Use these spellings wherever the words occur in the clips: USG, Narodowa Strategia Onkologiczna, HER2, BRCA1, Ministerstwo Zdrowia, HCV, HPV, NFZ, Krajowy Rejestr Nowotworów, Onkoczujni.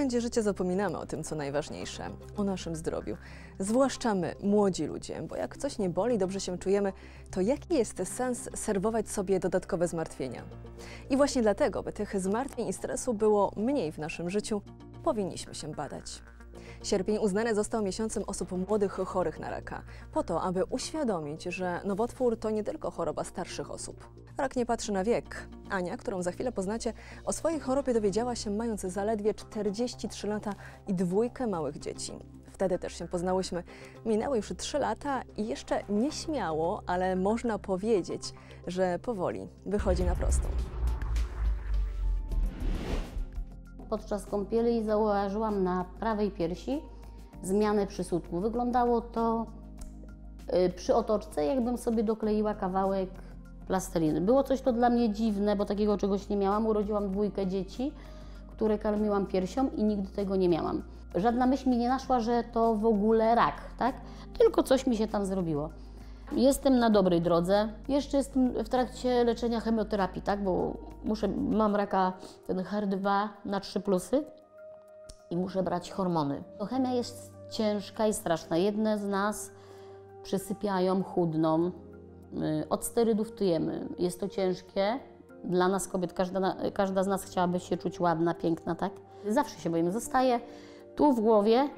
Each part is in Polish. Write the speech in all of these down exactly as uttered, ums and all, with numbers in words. pędzie życia zapominamy o tym, co najważniejsze, o naszym zdrowiu. Zwłaszcza my, młodzi ludzie, bo jak coś nie boli, dobrze się czujemy, to jaki jest sens serwować sobie dodatkowe zmartwienia? I właśnie dlatego, by tych zmartwień i stresu było mniej w naszym życiu, powinniśmy się badać. Sierpień uznany został miesiącem osób młodych chorych na raka, po to, aby uświadomić, że nowotwór to nie tylko choroba starszych osób. Rak nie patrzy na wiek. Ania, którą za chwilę poznacie, o swojej chorobie dowiedziała się mając zaledwie czterdzieści trzy lata i dwójkę małych dzieci. Wtedy też się poznałyśmy. Minęły już trzy lata i jeszcze nieśmiało, ale można powiedzieć, że powoli wychodzi na prostą. Podczas kąpieli zauważyłam na prawej piersi zmianę przysudku. Wyglądało to przy otoczce, jakbym sobie dokleiła kawałek plasteliny. Było coś to dla mnie dziwne, bo takiego czegoś nie miałam. Urodziłam dwójkę dzieci, które karmiłam piersią i nigdy tego nie miałam. Żadna myśl mi nie naszła, że to w ogóle rak, tak? Tylko coś mi się tam zrobiło. Jestem na dobrej drodze. Jeszcze jestem w trakcie leczenia chemioterapii, tak? Bo muszę, mam raka ten H E R dwa na trzy plusy i muszę brać hormony. To chemia jest ciężka i straszna. Jedne z nas przysypiają, chudną, od sterydów tyjemy. Jest to ciężkie. Dla nas kobiet, każda, każda z nas chciałaby się czuć ładna, piękna, tak? Zawsze się boimy. Zostaje tu w głowie,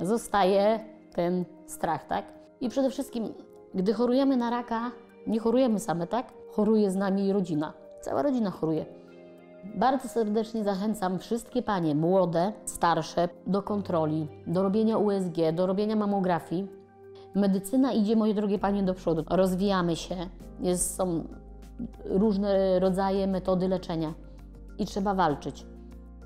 zostaje ten strach, tak? I przede wszystkim gdy chorujemy na raka, nie chorujemy same, tak? Choruje z nami rodzina. Cała rodzina choruje. Bardzo serdecznie zachęcam wszystkie panie, młode, starsze, do kontroli, do robienia U S G, do robienia mamografii. Medycyna idzie, moje drogie panie, do przodu. Rozwijamy się, jest, są różne rodzaje metody leczenia i trzeba walczyć.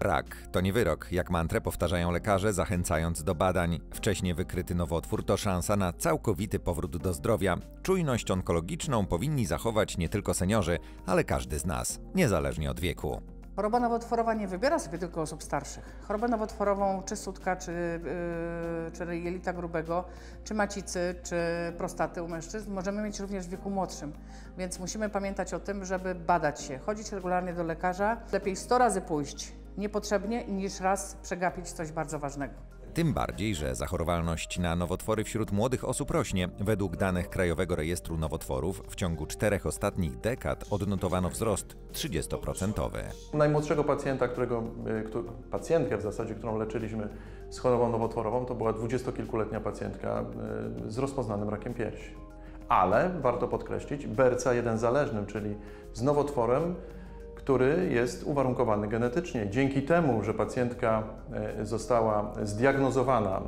Rak to nie wyrok, jak mantrę powtarzają lekarze, zachęcając do badań. Wcześnie wykryty nowotwór to szansa na całkowity powrót do zdrowia. Czujność onkologiczną powinni zachować nie tylko seniorzy, ale każdy z nas, niezależnie od wieku. Choroba nowotworowa nie wybiera sobie tylko osób starszych. Chorobę nowotworową, czy sutka, czy, yy, czy jelita grubego, czy macicy, czy prostaty u mężczyzn możemy mieć również w wieku młodszym. Więc musimy pamiętać o tym, żeby badać się, chodzić regularnie do lekarza. Lepiej sto razy pójść niepotrzebnie, niż raz przegapić coś bardzo ważnego. Tym bardziej, że zachorowalność na nowotwory wśród młodych osób rośnie. Według danych Krajowego Rejestru Nowotworów w ciągu czterech ostatnich dekad odnotowano wzrost trzydziestoprocentowy. Najmłodszego pacjenta, którego, pacjentkę w zasadzie, którą leczyliśmy z chorobą nowotworową, to była dwudziestokilkuletnia pacjentka z rozpoznanym rakiem piersi. Ale warto podkreślić, B R C A jeden zależnym, czyli z nowotworem, który jest uwarunkowany genetycznie. Dzięki temu, że pacjentka została zdiagnozowana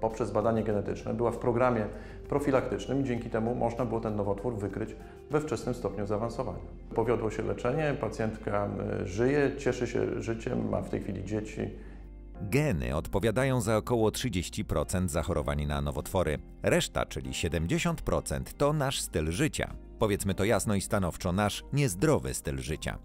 poprzez badanie genetyczne, była w programie profilaktycznym, dzięki temu można było ten nowotwór wykryć we wczesnym stopniu zaawansowania. Powiodło się leczenie, pacjentka żyje, cieszy się życiem, ma w tej chwili dzieci. Geny odpowiadają za około trzydzieści procent zachorowań na nowotwory. Reszta, czyli siedemdziesiąt procent, to nasz styl życia. Powiedzmy to jasno i stanowczo, nasz niezdrowy styl życia.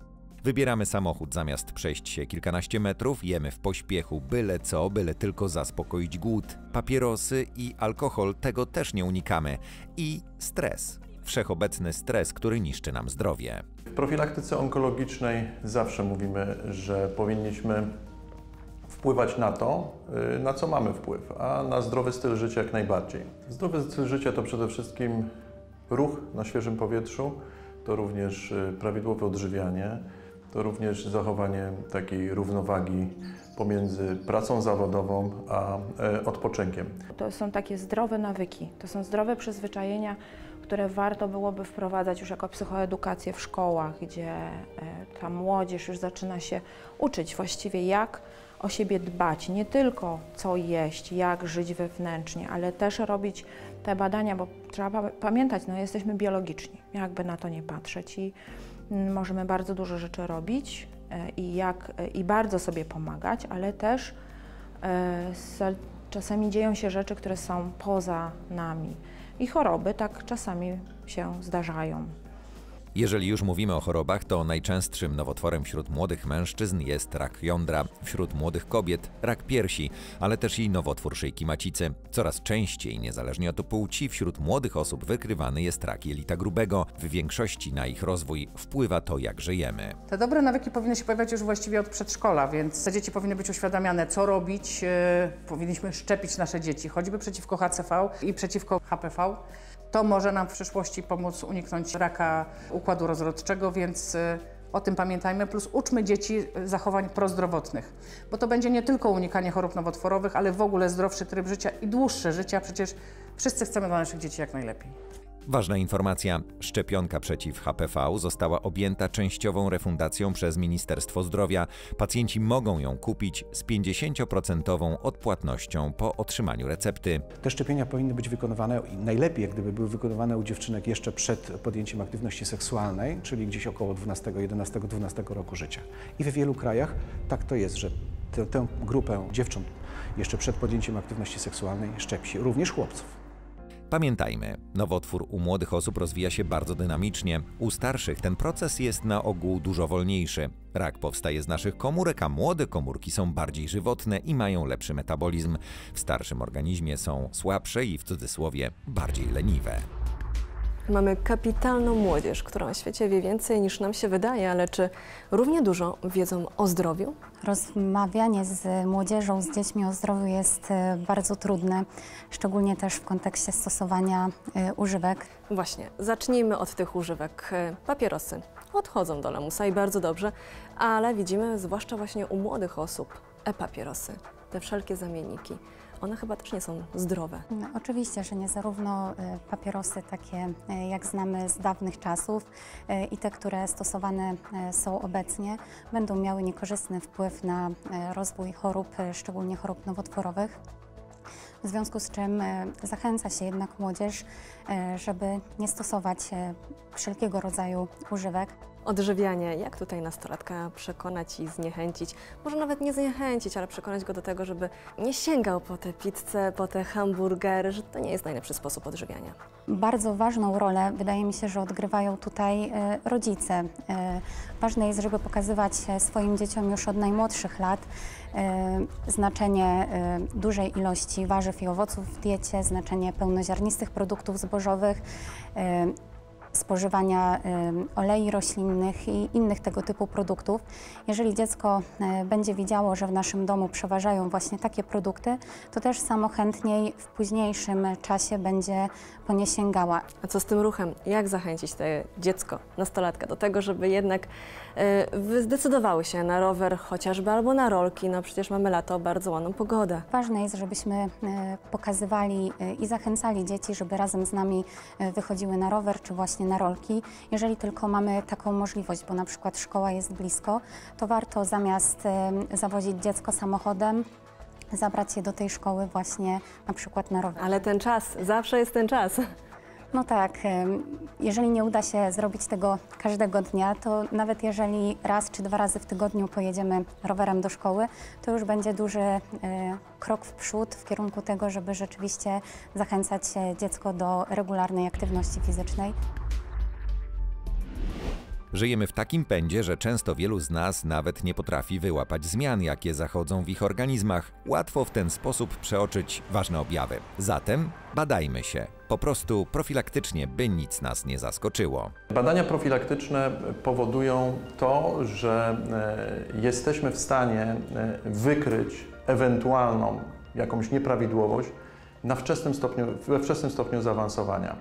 Wybieramy samochód zamiast przejść się kilkanaście metrów, jemy w pośpiechu byle co, byle tylko zaspokoić głód. Papierosy i alkohol, tego też nie unikamy. I stres. Wszechobecny stres, który niszczy nam zdrowie. W profilaktyce onkologicznej zawsze mówimy, że powinniśmy wpływać na to, na co mamy wpływ, a na zdrowy styl życia jak najbardziej. Zdrowy styl życia to przede wszystkim ruch na świeżym powietrzu, to również prawidłowe odżywianie, to również zachowanie takiej równowagi pomiędzy pracą zawodową a odpoczynkiem. To są takie zdrowe nawyki, to są zdrowe przyzwyczajenia, które warto byłoby wprowadzać już jako psychoedukację w szkołach, gdzie ta młodzież już zaczyna się uczyć właściwie, jak o siebie dbać, nie tylko co jeść, jak żyć wewnętrznie, ale też robić te badania, bo trzeba pamiętać, no jesteśmy biologiczni, jakby na to nie patrzeć i możemy bardzo dużo rzeczy robić i, jak, i bardzo sobie pomagać, ale też e, czasami dzieją się rzeczy, które są poza nami i choroby tak czasami się zdarzają. Jeżeli już mówimy o chorobach, to najczęstszym nowotworem wśród młodych mężczyzn jest rak jądra, wśród młodych kobiet rak piersi, ale też i nowotwór szyjki macicy. Coraz częściej, niezależnie od płci, wśród młodych osób wykrywany jest rak jelita grubego. W większości na ich rozwój wpływa to, jak żyjemy. Te dobre nawyki powinny się pojawiać już właściwie od przedszkola, więc te dzieci powinny być uświadamiane, co robić. Powinniśmy szczepić nasze dzieci, choćby przeciwko H C V i przeciwko H P V. To może nam w przyszłości pomóc uniknąć raka układu rozrodczego, więc o tym pamiętajmy, plus uczmy dzieci zachowań prozdrowotnych, bo to będzie nie tylko unikanie chorób nowotworowych, ale w ogóle zdrowszy tryb życia i dłuższe życia. Przecież wszyscy chcemy dla naszych dzieci jak najlepiej. Ważna informacja. Szczepionka przeciw H P V została objęta częściową refundacją przez Ministerstwo Zdrowia. Pacjenci mogą ją kupić z pięćdziesięcioprocentową odpłatnością po otrzymaniu recepty. Te szczepienia powinny być wykonywane, najlepiej jak gdyby były wykonywane u dziewczynek jeszcze przed podjęciem aktywności seksualnej, czyli gdzieś około dwunastego, jedenastego, dwunastego roku życia. I w wielu krajach tak to jest, że tę, tę grupę dziewcząt jeszcze przed podjęciem aktywności seksualnej szczepi się, również chłopców. Pamiętajmy, nowotwór u młodych osób rozwija się bardzo dynamicznie. U starszych ten proces jest na ogół dużo wolniejszy. Rak powstaje z naszych komórek, a młode komórki są bardziej żywotne i mają lepszy metabolizm. W starszym organizmie są słabsze i w cudzysłowie bardziej leniwe. Mamy kapitalną młodzież, która o świecie wie więcej niż nam się wydaje, ale czy równie dużo wiedzą o zdrowiu? Rozmawianie z młodzieżą, z dziećmi o zdrowiu jest bardzo trudne, szczególnie też w kontekście stosowania używek. Właśnie, zacznijmy od tych używek. Papierosy odchodzą do lamusa i bardzo dobrze, ale widzimy zwłaszcza właśnie u młodych osób e-papierosy, te wszelkie zamienniki. One chyba też nie są zdrowe. No, oczywiście, że nie, zarówno papierosy takie jak znamy z dawnych czasów i te, które stosowane są obecnie, będą miały niekorzystny wpływ na rozwój chorób, szczególnie chorób nowotworowych. W związku z czym zachęca się jednak młodzież, żeby nie stosować wszelkiego rodzaju używek. Odżywianie. Jak tutaj nastolatka przekonać i zniechęcić? Może nawet nie zniechęcić, ale przekonać go do tego, żeby nie sięgał po te pizzę, po te hamburgery, że to nie jest najlepszy sposób odżywiania. Bardzo ważną rolę, wydaje mi się, że odgrywają tutaj rodzice. Ważne jest, żeby pokazywać swoim dzieciom już od najmłodszych lat znaczenie dużej ilości warzyw i owoców w diecie, znaczenie pełnoziarnistych produktów zbożowych, spożywania olei roślinnych i innych tego typu produktów. Jeżeli dziecko będzie widziało, że w naszym domu przeważają właśnie takie produkty, to też samo chętniej w późniejszym czasie będzie po nie sięgała. A co z tym ruchem? Jak zachęcić to dziecko, nastolatkę do tego, żeby jednak zdecydowały się na rower chociażby albo na rolki? No przecież mamy lato, bardzo ładną pogodę. Ważne jest, żebyśmy pokazywali i zachęcali dzieci, żeby razem z nami wychodziły na rower czy właśnie na rolki. Jeżeli tylko mamy taką możliwość, bo na przykład szkoła jest blisko, to warto zamiast zawozić dziecko samochodem, zabrać je do tej szkoły właśnie na przykład na rower. Ale ten czas, zawsze jest ten czas. No tak, jeżeli nie uda się zrobić tego każdego dnia, to nawet jeżeli raz czy dwa razy w tygodniu pojedziemy rowerem do szkoły, to już będzie duży krok w przód w kierunku tego, żeby rzeczywiście zachęcać dziecko do regularnej aktywności fizycznej. Żyjemy w takim pędzie, że często wielu z nas nawet nie potrafi wyłapać zmian, jakie zachodzą w ich organizmach. Łatwo w ten sposób przeoczyć ważne objawy. Zatem badajmy się. Po prostu profilaktycznie, by nic nas nie zaskoczyło. Badania profilaktyczne powodują to, że jesteśmy w stanie wykryć ewentualną jakąś nieprawidłowość na wczesnym stopniu, we wczesnym stopniu zaawansowania.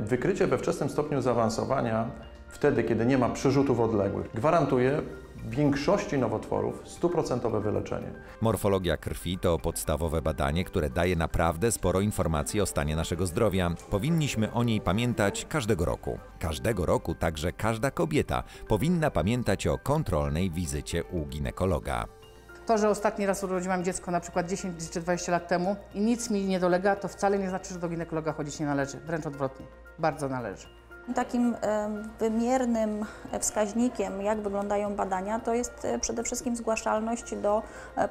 Wykrycie we wczesnym stopniu zaawansowania, wtedy kiedy nie ma przerzutów odległych, gwarantuje większości nowotworów stuprocentowe wyleczenie. Morfologia krwi to podstawowe badanie, które daje naprawdę sporo informacji o stanie naszego zdrowia. Powinniśmy o niej pamiętać każdego roku. Każdego roku także każda kobieta powinna pamiętać o kontrolnej wizycie u ginekologa. To, że ostatni raz urodziłam dziecko na przykład dziesięć czy dwadzieścia lat temu i nic mi nie dolega, to wcale nie znaczy, że do ginekologa chodzić nie należy. Wręcz odwrotnie, bardzo należy. Takim wymiernym wskaźnikiem, jak wyglądają badania, to jest przede wszystkim zgłaszalność do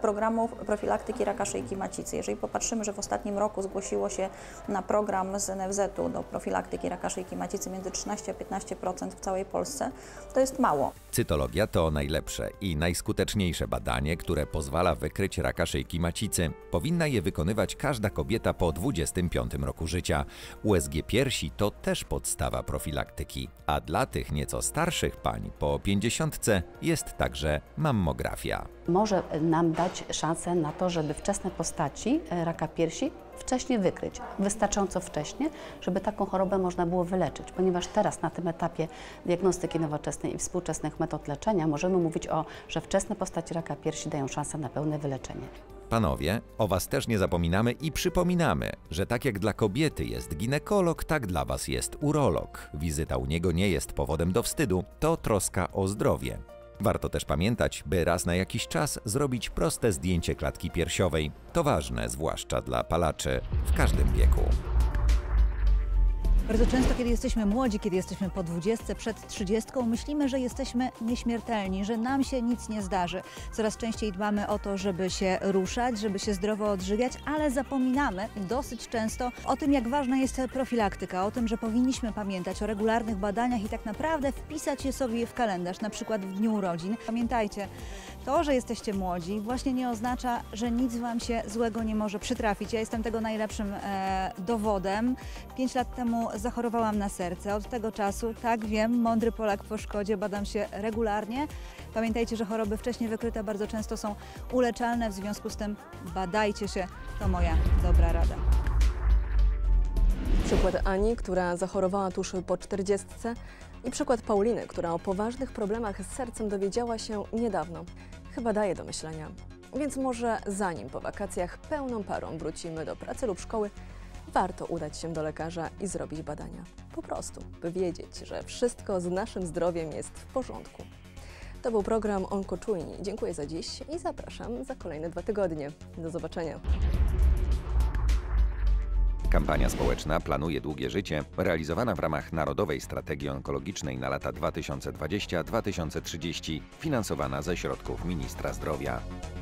programów profilaktyki raka szyjki macicy. Jeżeli popatrzymy, że w ostatnim roku zgłosiło się na program z N F Z-u do profilaktyki raka szyjki macicy między trzynaście a piętnaście procent w całej Polsce, to jest mało. Cytologia to najlepsze i najskuteczniejsze badanie, które pozwala wykryć raka szyjki macicy. Powinna je wykonywać każda kobieta po dwudziestym piątym roku życia. U S G piersi to też podstawa profilaktyki, a dla tych nieco starszych pań po pięćdziesiątce jest także mammografia. Może nam dać szansę na to, żeby wczesne postaci raka piersi wcześniej wykryć, wystarczająco wcześnie, żeby taką chorobę można było wyleczyć, ponieważ teraz na tym etapie diagnostyki nowoczesnej i współczesnych metod leczenia możemy mówić o, że wczesne postaci raka piersi dają szansę na pełne wyleczenie. Panowie, o was też nie zapominamy i przypominamy, że tak jak dla kobiety jest ginekolog, tak dla was jest urolog. Wizyta u niego nie jest powodem do wstydu, to troska o zdrowie. Warto też pamiętać, by raz na jakiś czas zrobić proste zdjęcie klatki piersiowej. To ważne, zwłaszcza dla palaczy w każdym wieku. Bardzo często, kiedy jesteśmy młodzi, kiedy jesteśmy po dwudziestce, przed trzydziestką, myślimy, że jesteśmy nieśmiertelni, że nam się nic nie zdarzy. Coraz częściej dbamy o to, żeby się ruszać, żeby się zdrowo odżywiać, ale zapominamy dosyć często o tym, jak ważna jest profilaktyka, o tym, że powinniśmy pamiętać o regularnych badaniach i tak naprawdę wpisać je sobie w kalendarz, na przykład w dniu urodzin. Pamiętajcie, to, że jesteście młodzi, właśnie nie oznacza, że nic wam się złego nie może przytrafić. Ja jestem tego najlepszym e, dowodem. Pięć lat temu zachorowałam na serce. Od tego czasu, tak wiem, mądry Polak po szkodzie, badam się regularnie. Pamiętajcie, że choroby wcześniej wykryte bardzo często są uleczalne, w związku z tym badajcie się, to moja dobra rada. Przykład Ani, która zachorowała tuż po czterdziestce, i przykład Pauliny, która o poważnych problemach z sercem dowiedziała się niedawno. Chyba daje do myślenia. Więc może zanim po wakacjach pełną parą wrócimy do pracy lub szkoły, warto udać się do lekarza i zrobić badania. Po prostu, by wiedzieć, że wszystko z naszym zdrowiem jest w porządku. To był program Onkoczujni. Dziękuję za dziś i zapraszam za kolejne dwa tygodnie. Do zobaczenia. Kampania społeczna Planuję długie życie, realizowana w ramach Narodowej Strategii Onkologicznej na lata dwa tysiące dwudziesty do dwa tysiące trzydziesty, finansowana ze środków Ministra Zdrowia.